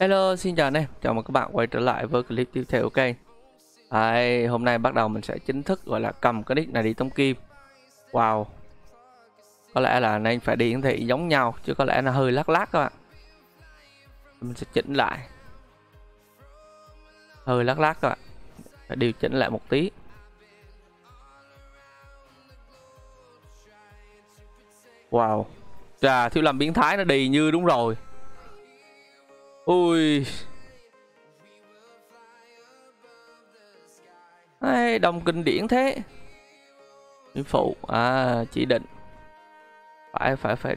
Hello, xin chào anh em, chào mừng các bạn quay trở lại với clip tiếp theo. Ok, hôm nay bắt đầu mình sẽ chính thức gọi là cầm cái nick này đi Tống Kim. Wow, có lẽ là nên phải đi hiển thị giống nhau chứ có lẽ nó hơi lắc lắc các bạn. Mình sẽ chỉnh lại, hơi lắc lắc các bạn, phải điều chỉnh lại một tí. Wow, trà thiếu làm biến thái nó đi như đúng rồi. Ui, ấy đồng kinh điển thế. Điểm phụ chỉ định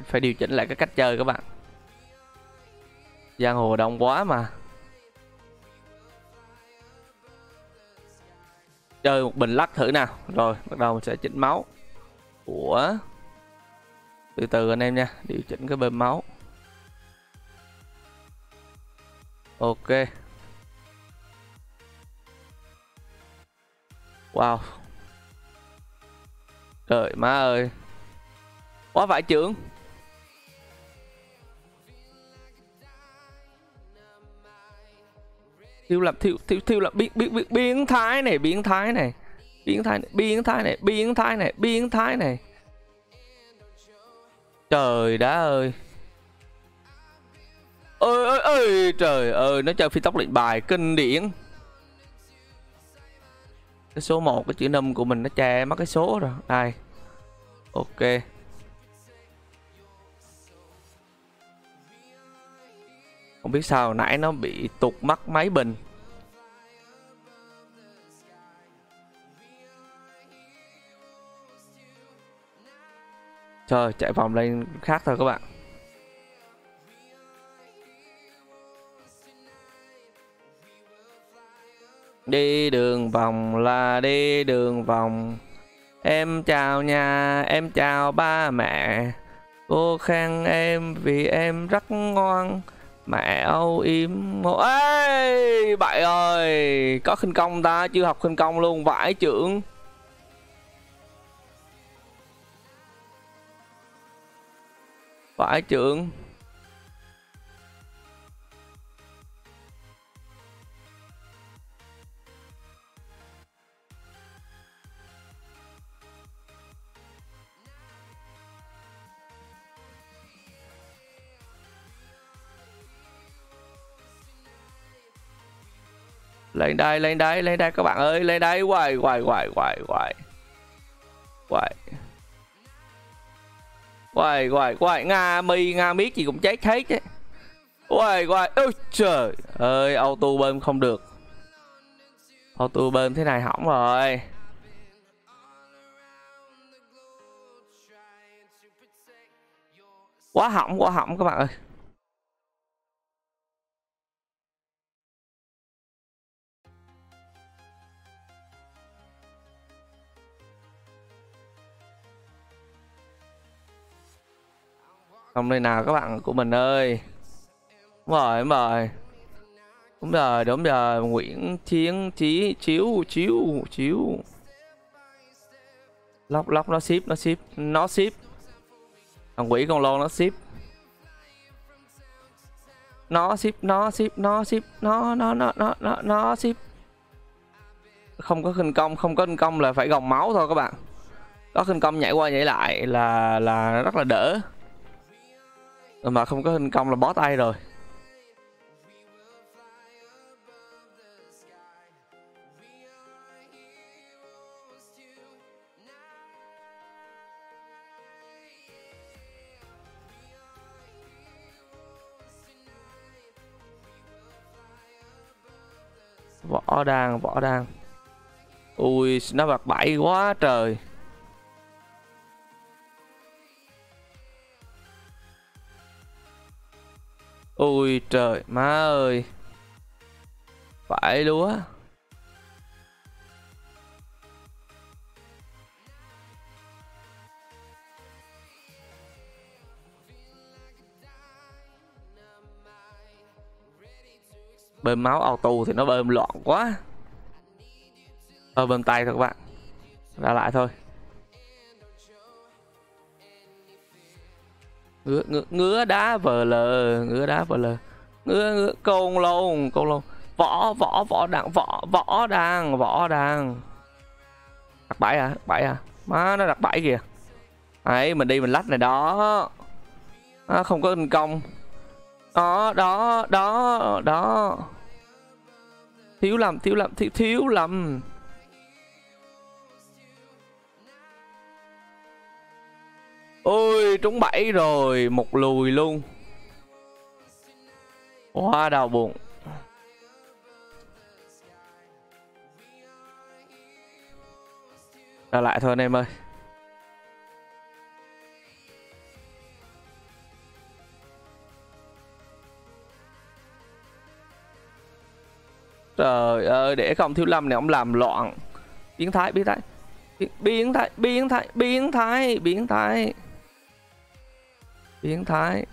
phải điều chỉnh lại cái cách chơi các bạn. Giang hồ đông quá mà. Chơi một bình lắc thử nào, rồi bắt đầu mình sẽ chỉnh máu. Ủa, từ từ anh em nha, điều chỉnh cái bơm máu. Ok. Wow. Trời má ơi. Quá vãi chưởng. Thiếu là biến thái này, biến thái này. Trời đá ơi. Ơi trời ơi, nó chơi phi tốc lệnh bài kinh điển. Cái số 1, cái chữ 5 của mình nó che mất cái số rồi. Đây. Ok. Không biết sao nãy nó bị tụt mất máy bình. Trời, chạy vòng lên khác thôi các bạn. Đi đường vòng là đi đường vòng. Em chào nhà, em chào ba mẹ. Cô khen em vì em rất ngoan. Mẹ âu im. Ê, bậy ơi. Có khinh công ta, chưa học khinh công luôn. Vãi chưởng. Vãi chưởng. Lên đây các bạn ơi, lên đây. Quay nga miết gì cũng chết hết đấy. Quay ôi trời ơi, auto bơm không được, auto bơm thế này hỏng rồi. Quá hỏng các bạn ơi. Không nơi nào các bạn của mình ơi. Đúng rồi. Nguyễn Chiến Chí chiếu. Lóc nó ship. Thằng quỷ con lon nó ship. Không có khinh công, là phải gồng máu thôi các bạn. Có khinh công nhảy qua nhảy lại là rất là đỡ. Mà không có hình công là bó tay rồi. Võ đàn. Ui, nó bạc bẫy quá trời. Ui trời má ơi. Phải lúa. Bơm máu auto thì nó bơm loạn quá. Bơm tay thôi các bạn. Ra lại thôi. Ngứa đá vờ lờ ngứa câu lông võ đàng đặt bẫy à, má nó đặt bẫy kìa. Đấy mình đi mình lách này đó, không có thành công đó, đó thiếu lầm. Ôi trúng bẫy rồi, một lùi luôn, quá đau buồn. Trở lại thôi anh em ơi. Trời ơi, để không thiếu lâm này ông làm loạn. Biến thái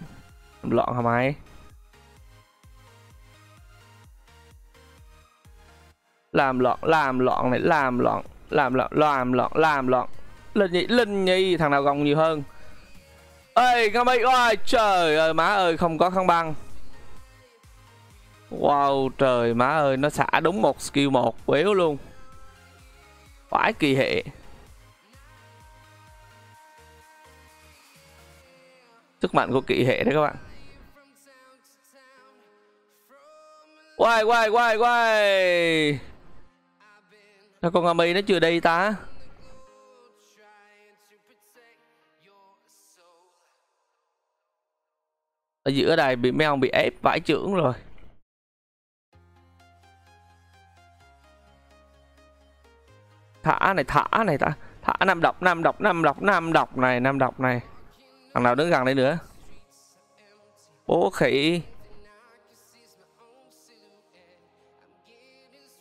làm loạn hả mày? Làm loạn. Linh nhị thằng nào gồng nhiều hơn. Ê ngâm ấy, ôi trời ơi má ơi, không có khăn băng. Wow trời má ơi, nó xả đúng một skill một quéo luôn, phải kỳ hệ. Sức mạnh của kỳ hệ đấy các bạn. Quay sao con Ami nó chưa đi ta? Ở giữa đài bị mấy ông bị ép vãi chưởng rồi. Thả này ta, thả năm độc này. Thằng nào đứng gần đây nữa? Bố khỉ.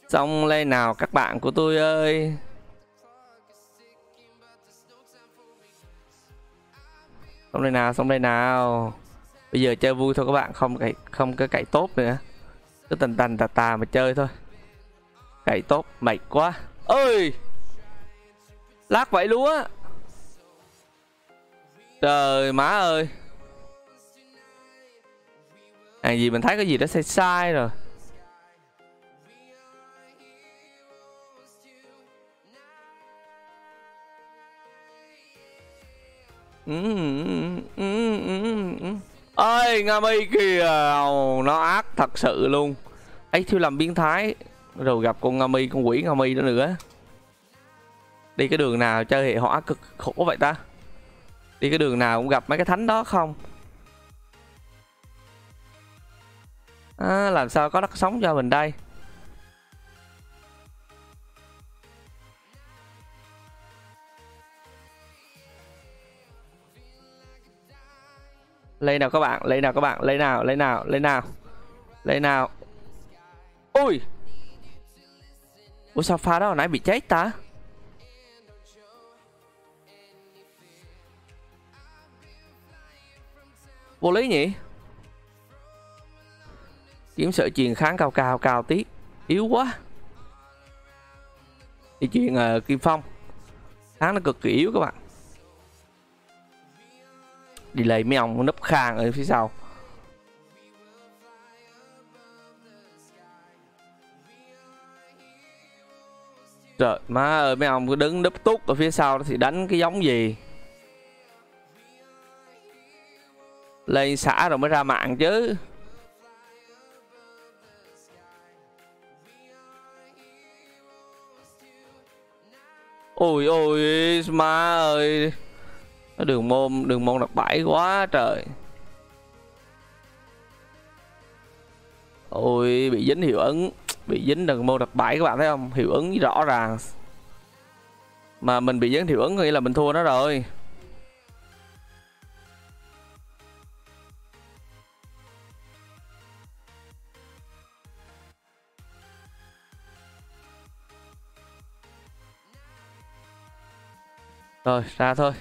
Xong lên nào các bạn của tôi ơi. Xong đây nào. Bây giờ chơi vui thôi các bạn, không có cậy tốt nữa. Cứ tần tà mà chơi thôi. Cậy tốt mệt quá. Ơi. Lát vậy lúa. Trời má ơi. À gì mình thấy cái gì đó sai rồi. Ơi Nga Mi kìa, nó ác thật sự luôn ấy, thiếu làm biến thái rồi, gặp con Nga Mi, con quỷ Nga Mi đó nữa. Đi cái đường nào chơi hệ hỏa cực khổ vậy ta, đi cái đường nào cũng gặp mấy cái thánh đó không à, làm sao có đất sống cho mình đây. Lấy nào các bạn. Ui. Ủa sao pha đó hồi nãy bị chết ta? Vô lý nhỉ? Kiếm sợi chuyền kháng cao tí. Yếu quá. Đi chuyền Kim Phong. Kháng nó cực kỳ yếu các bạn. Đi lấy mấy ông nấp khang ở phía sau. Trời má ơi, mấy ông cứ đứng nấp túc ở phía sau thì đánh cái giống gì. Lên xã rồi mới ra mạng chứ. Ôi má ơi, nó đường môn đặc bẫy quá trời. Ôi bị dính hiệu ứng, bị dính đường môn đặc bẫy các bạn thấy không, hiệu ứng rõ ràng mà mình bị dính hiệu ứng nghĩa là mình thua nó rồi. Rồi ra thôi.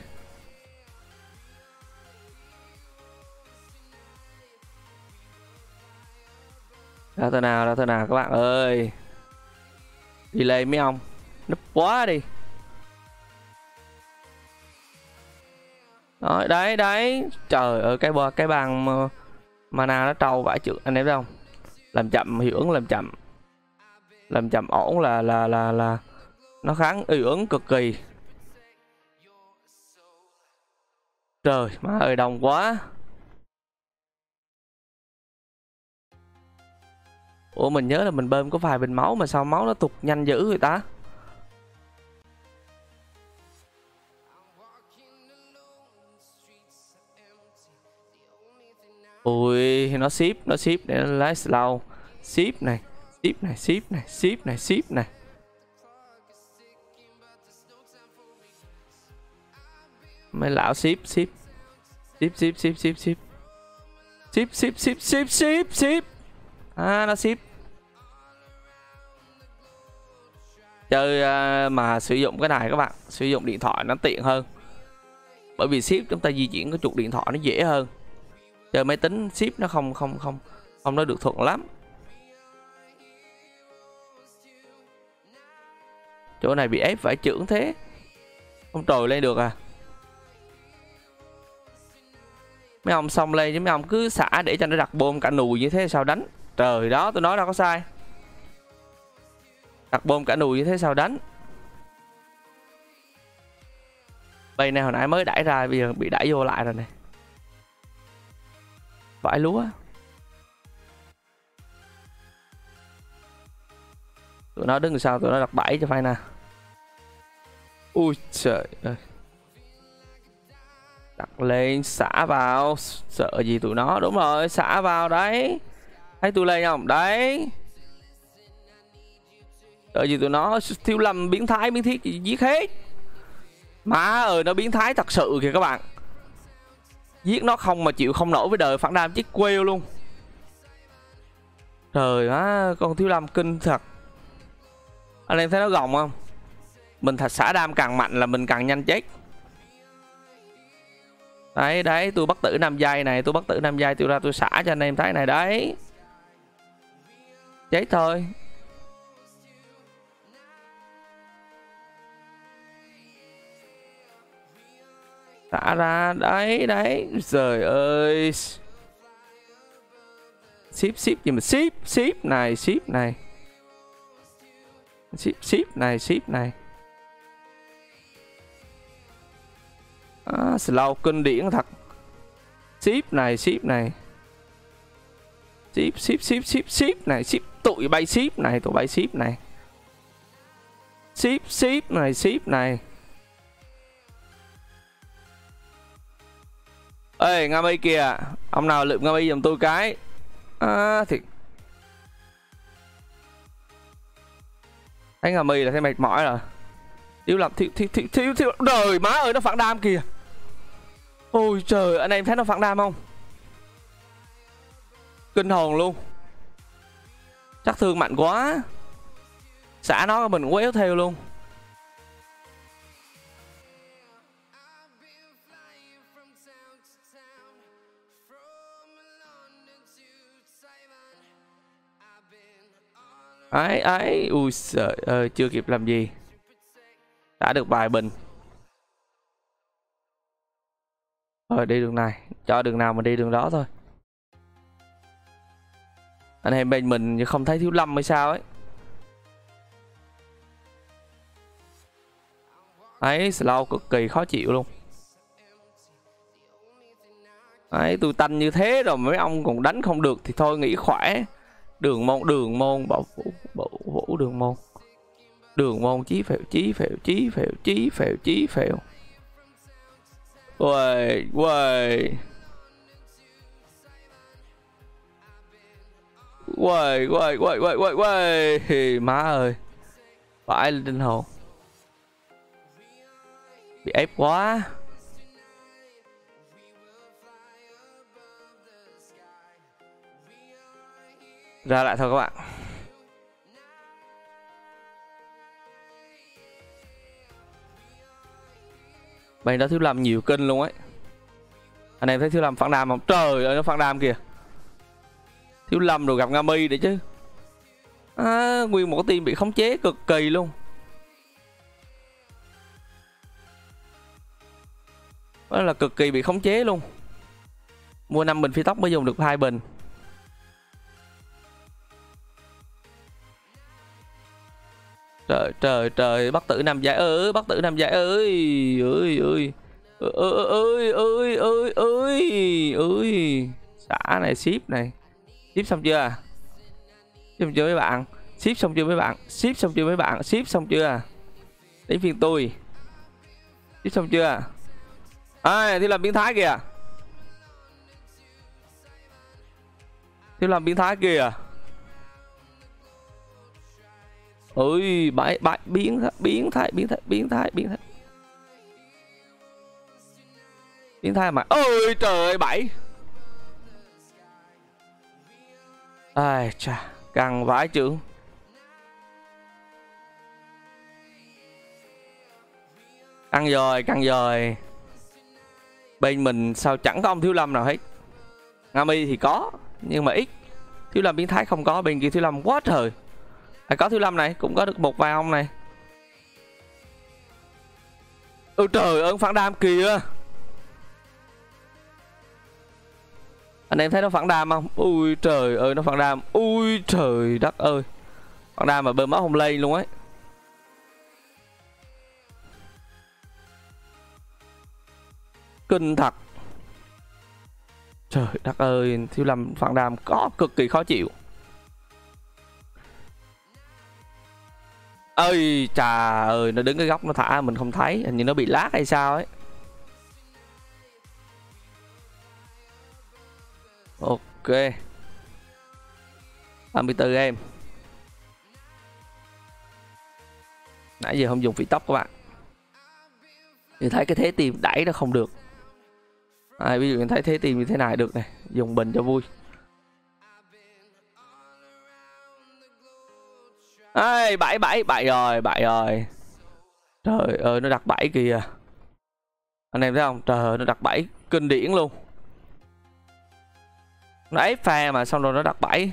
Ra thôi nào các bạn ơi. Đi lên mấy ông nấp quá đi. Rồi đấy. Trời ơi cái bàn mana nó trâu vãi chữ, anh em thấy không? Làm chậm hiệu ứng, làm chậm ổn là nó kháng hiệu ứng cực kỳ. Trời má ơi đồng quá. Ủa mình nhớ là mình bơm có vài bình máu mà sao máu nó tụt nhanh dữ vậy ta? Ui nó ship để nó lái slow. Ship này. Mấy lão ship. À nó ship. Chơi mà sử dụng cái này các bạn, sử dụng điện thoại nó tiện hơn. Bởi vì ship chúng ta di chuyển cái chuột điện thoại nó dễ hơn. Chơi máy tính ship nó không nó được thuận lắm. Chỗ này bị ép phải trưởng thế. Không trồi lên được à. Mấy ông xong lên chứ mấy ông cứ xả để cho nó đặt bom cả nùi như thế sao đánh. Trời đó tôi nói đâu có sai. Đặt bom cả nùi như thế sao đánh. Bay này hồi nãy mới đẩy ra bây giờ bị đẩy vô lại rồi này. Vãi lúa. Tụi nó đứng sau tụi nó đặt bẫy cho phải nè. Ui trời ơi. Đặt lên xả vào. Sợ gì tụi nó. Đúng rồi xả vào đấy. Thấy tụi lên không. Đấy. Sợ gì tụi nó. Thiếu lầm biến thái biến thiết giết hết. Má ơi nó biến thái thật sự kìa các bạn. Giết nó không mà chịu không nổi với đời. Phản đam chiếc quêu luôn. Trời má. Con thiếu lâm kinh thật. Anh em thấy nó gồng không. Mình thật xả đam càng mạnh là mình càng nhanh chết. Đấy đấy tôi bắt tử 5 giây này. Tôi bắt tử 5 giây tôi ra tôi xả cho anh em thấy này đấy. Chết thôi. Xả ra đấy đấy. Trời ơi. Ship gì mà ship này. À, slow kinh điển thật. Ship này. Ê Nga Mi kìa, ông nào lượm Nga Mi giùm tôi cái. À thiệt. Thấy Nga Mi là thấy mệt mỏi rồi. Thiếu. Đời má ơi nó phản đam kìa. Ôi trời anh em thấy nó phản đam không. Kinh hồn luôn. Chắc thương mạnh quá. Xả nó mình cũng éo theo luôn. Ấy. Ui trời ơi chưa kịp làm gì. Đã được vài bình. Rồi đi đường này. Cho đường nào mà đi đường đó thôi. Anh em bên mình không thấy thiếu lâm hay sao ấy. Đấy slow cực kỳ khó chịu luôn. Đấy tôi tanh như thế rồi mấy ông còn đánh không được thì thôi nghỉ khỏe. Đường môn bảo vũ đường môn chí phèo. Uầy. Má ơi vãi lên tinh hồn. Bị ép quá. Ra lại thôi các bạn. Bên đó thiếu lâm nhiều kinh luôn ấy. Anh em thấy thiếu lâm phản đam không? Trời ơi nó phản đam kìa. Thiếu lâm rồi gặp Nga Mi đấy chứ. À, nguyên một cái team bị khống chế cực kỳ luôn. Đó là cực kỳ bị khống chế luôn. Mua 5 bình phi tóc mới dùng được 2 bình. Trời trời trời, bất tử nam giải ơi, bất tử nam giải ơi. Ơi ơi. Ơi ơi ơi ơi ơi. Xã này, ship này. Ship xong chưa? Ship xong chưa mấy bạn? Ship xong chưa mấy bạn? Ship xong chưa mấy bạn? Ship xong chưa? Đến phiên tôi. Ship xong chưa? À, thì làm biến thái kìa. Thì làm biến thái kìa. Ôi, bãi bãi biến thái. Biến thái mà. Ôi trời ơi, bảy. Ai chà, căng vãi trưởng. Căng rồi, căng rồi. Bên mình sao chẳng có ông Thiếu Lâm nào hết. Ngami thì có, nhưng mà ít. Thiếu Lâm biến thái không có, bên kia Thiếu Lâm quá trời. À, có Thiếu Lâm này, cũng có được một vài ông này. Ôi trời ơi, phản đam kìa. Anh em thấy nó phản đam không? Ui trời ơi, nó phản đam. Ui trời đất ơi. Phản đam mà bơm máu không lây luôn ấy. Kinh thật. Trời đất ơi, Thiếu Lâm phản đam có cực kỳ khó chịu. Ơi trà ơi, nó đứng cái góc nó thả mình không thấy, hình như nó bị lát hay sao ấy. Ok, 34 game. Nãy giờ không dùng phi tóc các bạn. Thì thấy cái thế tìm đẩy nó không được. À, ví dụ mình thấy thế tìm như thế này được này, dùng bình cho vui. Ê, bảy rồi. Trời ơi, nó đặt bảy kìa. Anh em thấy không? Trời ơi, nó đặt bảy kinh điển luôn. Nó ép pha mà xong rồi nó đặt bảy.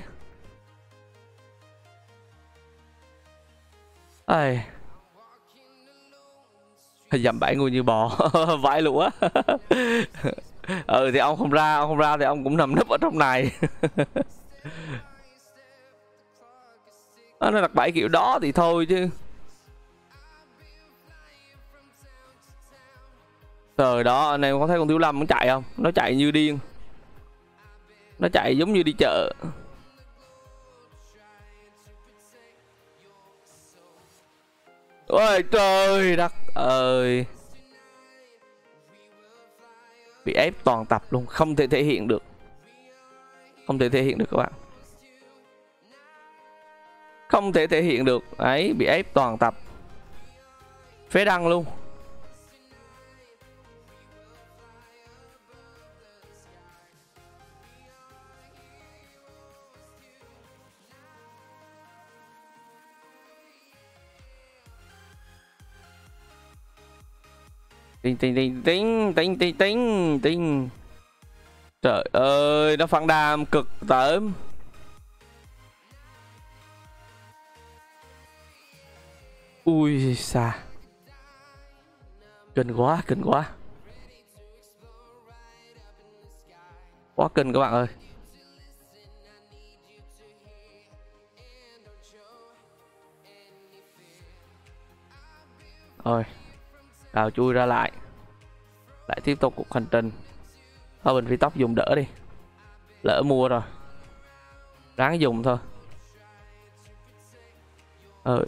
Ê, dầm bảy ngu như bò. Vãi lụa. Ừ thì ông không ra thì ông cũng nằm nấp ở trong này. Nó đặt bảy kiểu đó thì thôi chứ. Trời đó, anh em có thấy con Thiếu Lâm nó chạy không? Nó chạy như điên. Nó chạy giống như đi chợ. Ôi trời đất ơi. Bị ép toàn tập luôn, không thể thể hiện được. Không thể thể hiện được các bạn. Không thể thể hiện được ấy, bị ép toàn tập phế đăng luôn. Tinh. Trời ơi, nó phản đam cực tởm. Ui xa. Kinh quá, kinh quá. Quá kinh các bạn ơi. Rồi, đào chui ra lại. Lại tiếp tục cuộc hành trình. Thôi bình phi tóc dùng đỡ đi. Lỡ mua rồi, ráng dùng thôi.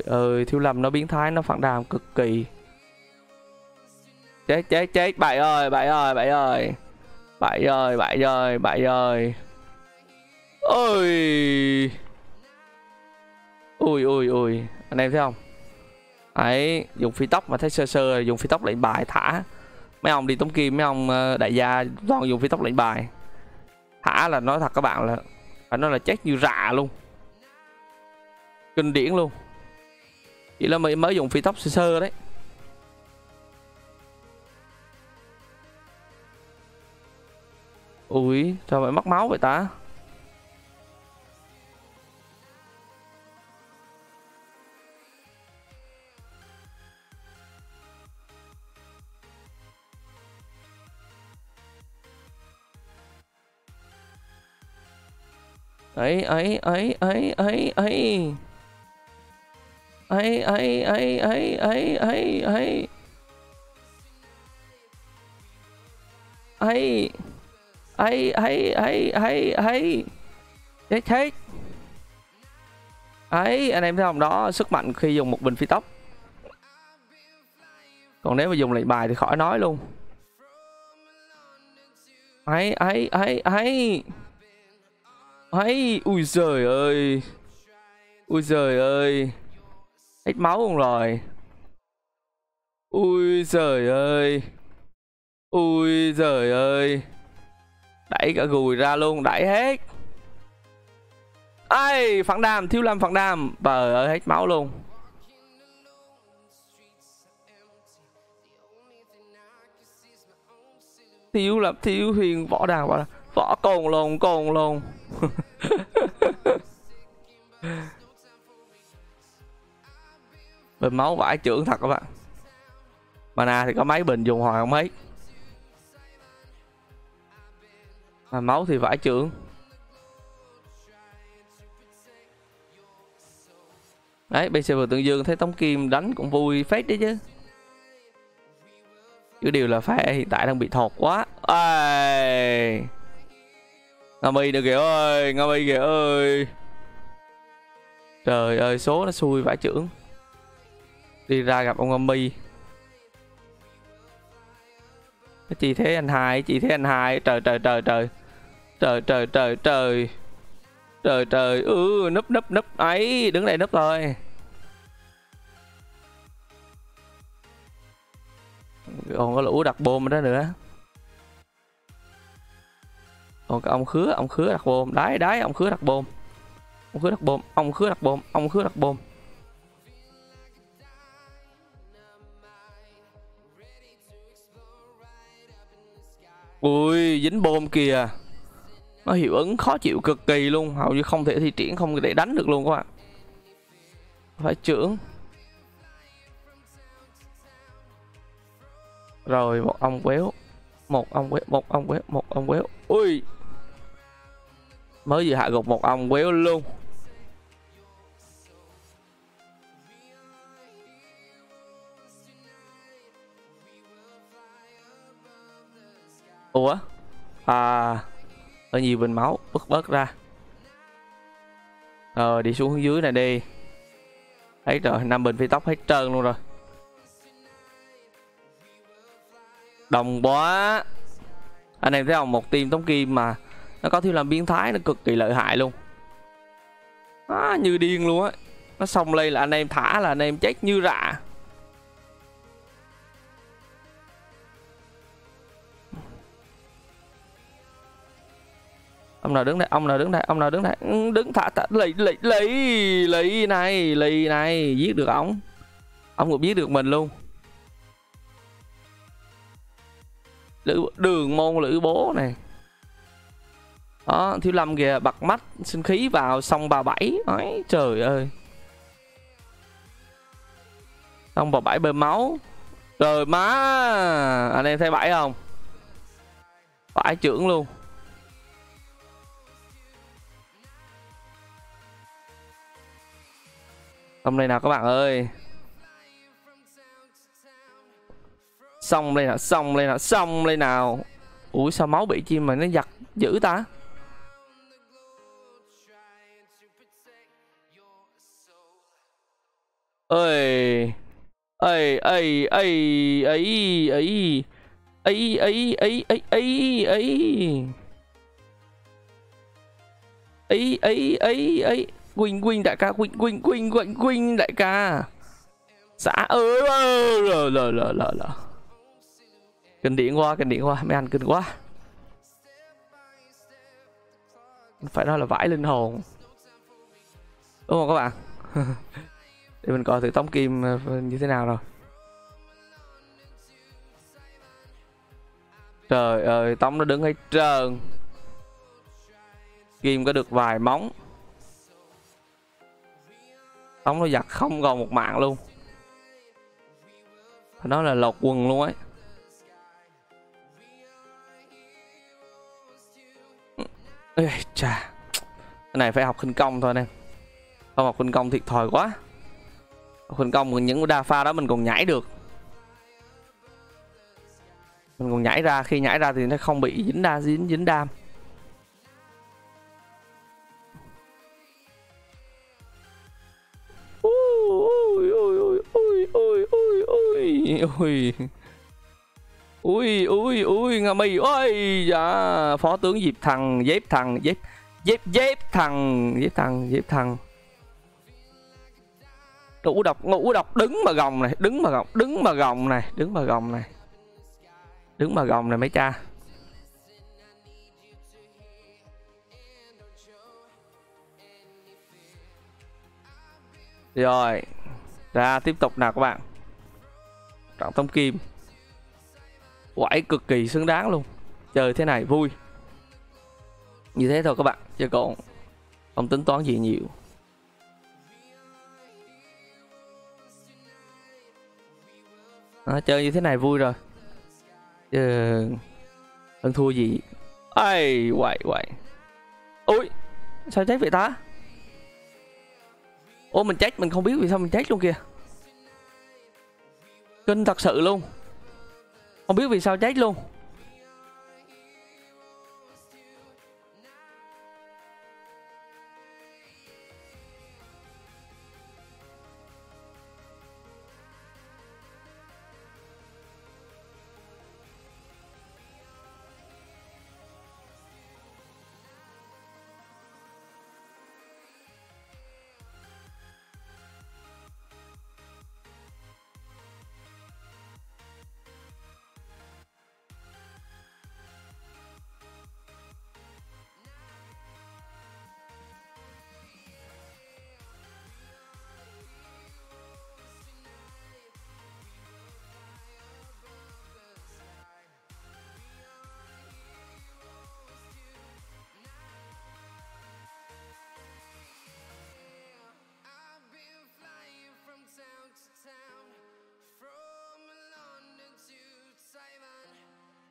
Ơi Thiếu Lâm nó biến thái, nó phản đàm cực kỳ. Chết. Bại ơi. Ôi. Ui. Anh em thấy không? Ấy, dùng phi tóc mà thấy sơ, dùng phi tóc lệnh bài thả. Mấy ông đi Tống Kim, mấy ông đại gia toàn dùng phi tóc lệnh bài. Thả là nói thật các bạn là phải nói là chết như rạ luôn. Kinh điển luôn. Chỉ là mới dùng phi tóc sơ đấy. Ui, sao lại mất máu vậy ta? ấy, anh em thấy không đó, sức mạnh khi dùng một bình phi tốc. Còn nếu mà dùng lại bài thì khỏi nói luôn. Ui giời ơi. Ui giời ơi. Hết máu luôn rồi. Ui giời ơi. Ui giời ơi. Đẩy cả gùi ra luôn, đẩy hết. Ai, phản đàm, thiếu lâm phản đàm. Trời ơi, hết máu luôn. Thiếu lập thiếu huyền võ đàm, võ cồn lồn, cồn lồn. Bình máu vãi trưởng thật các bạn. Mana thì có mấy bình dùng hoài không mấy. Mà máu thì vãi trưởng. Đấy, BCV Tương Dương thấy Tống Kim đánh cũng vui phết đấy chứ. Cái điều là phe hiện tại đang bị thọt quá. Ê. Nga Mi nữa kìa ơi, Nga Mi kìa ơi. Trời ơi, số nó xui vãi chưởng. Đi ra gặp ông Nga Mi. Chị thế anh hai, chị thế anh hai. Trời trời trời trời. Trời trời trời trời. Trời trời, núp núp núp ấy, đứng đây núp thôi. Còn có lũ đặt bom đó nữa. Còn cái ông khứa đặt bom. Đấy, đấy, ông khứa đặt bom. Ông khứa đặt bom, ông khứa đặt bom, ông khứa đặt bom. Ui, dính bom kìa. Nó hiệu ứng khó chịu cực kỳ luôn. Hầu như không thể thi triển, không thể đánh được luôn các bạn. Phải trưởng. Rồi một ông quéo. Một ông quéo, một ông quéo, một ông quéo. Ui. Mới vừa hạ gục một ông quéo luôn. Ủa. À. Ở nhiều bình máu, bớt bớt ra. Rồi đi xuống hướng dưới này đi. Hết rồi, 5 bình phi tóc hết trơn luôn rồi. Đồng quá. Anh em thấy không, một team Tống Kim mà nó có thiếu làm biến thái, nó cực kỳ lợi hại luôn. À, như điên luôn á. Nó xong lây là anh em thả là anh em chết như rạ. Ông nào đứng đây, ông nào đứng đây, ông nào đứng đây. Đứng thả lấy này, giết được ổng. Ông cũng giết được mình luôn. Lữ, đường môn lữ bố này. Đó, thiếu lâm kìa, bật mắt, sinh khí vào, xong 37. Ấy, trời ơi. Xong 37 bơm máu. Trời má, anh em thấy 7 không? Phải trưởng luôn. Xong đây nào các bạn ơi. Xong đây nào, xong đây nào, xong đây nào. Ủa sao máu bị chim mà nó giật dữ ta. Ơi ơi ơi ấy ấy ấy ấy ấy ấy ấy ấy ấy ấy ấy ấy. Quỳnh Quỳnh đại ca, Quỳnh Quỳnh Quỳnh Quỳnh Quỳnh đại ca. Xã ơi, lờ. Kinh điển qua, mấy anh kinh quá. Phải nói là vãi linh hồn. Đúng không các bạn? Để mình coi thử Tống Kim như thế nào rồi. Trời ơi, Tống nó đứng hết trơn. Kim có được vài móng. Tống nó giặt không còn một mạng luôn. Nó là lột quần luôn ấy. Ê, chà. Cái này phải học khinh công thôi nè. Không học khinh công thiệt thòi quá. Học khinh công những đa pha đó mình còn nhảy được. Mình còn nhảy ra, khi nhảy ra thì nó không bị dính đam. Ui ngà mì ôi dạ. Phó tướng Diệp Thằng, dép thằng ngũ độc đứng mà gồng này mấy cha. Rồi ra tiếp tục nào các bạn. Trận Tống Kim quẩy cực kỳ xứng đáng luôn. Chơi thế này vui. Như thế thôi các bạn, chứ còn không tính toán gì nhiều. À, chơi như thế này vui rồi. Chứ không thua gì. Ai quậy. Ui, sao chết vậy ta? Ô mình chết, mình không biết vì sao mình chết luôn kìa. Kinh thật sự luôn. Không biết vì sao chết luôn.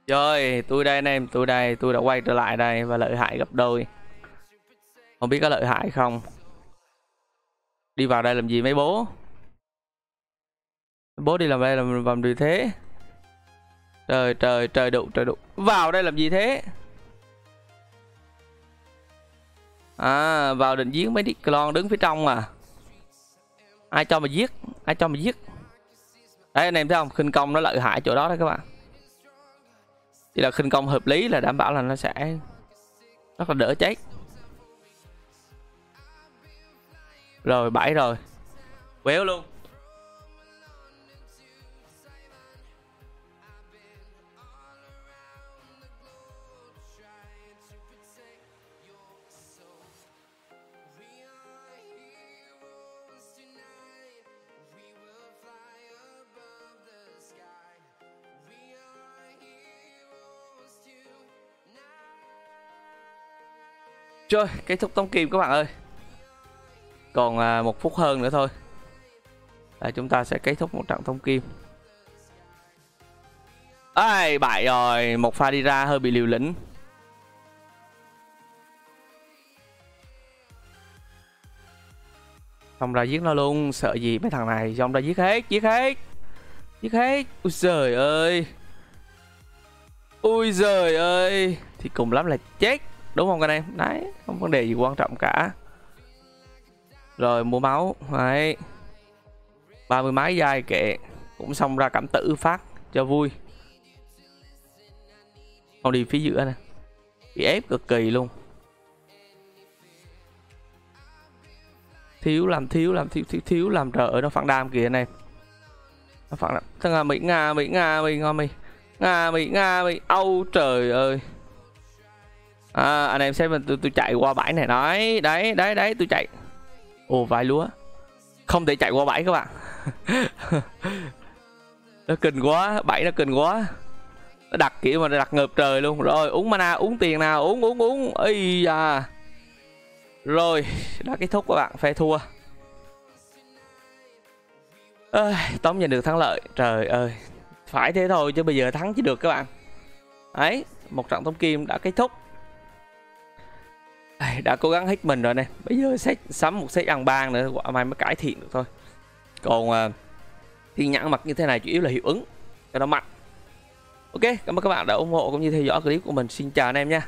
Rồi, tôi đây anh em, tôi đã quay trở lại đây và lợi hại gặp đôi. Không biết có lợi hại không. Đi vào đây làm gì mấy bố? Bố đi làm đây làm gì thế? Trời đụ. Vào đây làm gì thế? À, vào định giết mấy đứa clone đứng phía trong mà. Ai cho mà giết. Đấy anh em thấy không? Khinh công nó lợi hại chỗ đó đó các bạn. Chỉ là khinh công hợp lý là đảm bảo là nó sẽ rất là đỡ chết. Rồi bãi rồi. Quéo luôn. Rồi, kết thúc Tống Kim các bạn ơi. Còn một phút hơn nữa thôi là chúng ta sẽ kết thúc một trận Tống Kim. Ai bại rồi, một pha đi ra hơi bị liều lĩnh. Xong ra giết nó luôn, sợ gì mấy thằng này. Xong ra giết hết. Ui giời ơi. Thì cùng lắm là chết. Đúng không anh em? Đấy, không vấn đề gì quan trọng cả. Rồi mua máu. Đấy. 30 máy dai kệ. Cũng xong ra cảm tử phát cho vui. Không đi phía giữa nè. Bị ép cực kỳ luôn. Thiếu làm trời ơi nó phản đam kìa anh em. Nó phản đam. Thằng à, Nga Mỹ. Âu trời ơi. À, anh em xem mình tôi chạy qua bãi này nói. Đấy tôi chạy. Ồ vài lúa. Không thể chạy qua bãi các bạn. Nó kinh quá, bãi nó kinh quá. Nó đặt kiểu mà nó đặt ngợp trời luôn. Rồi uống mana, uống tiền nào, uống. Ây da. Rồi, đã kết thúc các bạn, phe thua. Ơi, Tống giành được thắng lợi. Trời ơi. Phải thế thôi chứ bây giờ thắng chứ được các bạn. Đấy, một trận Tống Kim đã kết thúc. Đây, đã cố gắng hết mình rồi này. Bây giờ sẽ sắm một set ăn ban nữa, quả mai mới cải thiện được thôi. Còn thiên nhãn mặc như thế này chủ yếu là hiệu ứng cho nó mạnh. Ok, cảm ơn các bạn đã ủng hộ cũng như theo dõi clip của mình. Xin chào anh em nha.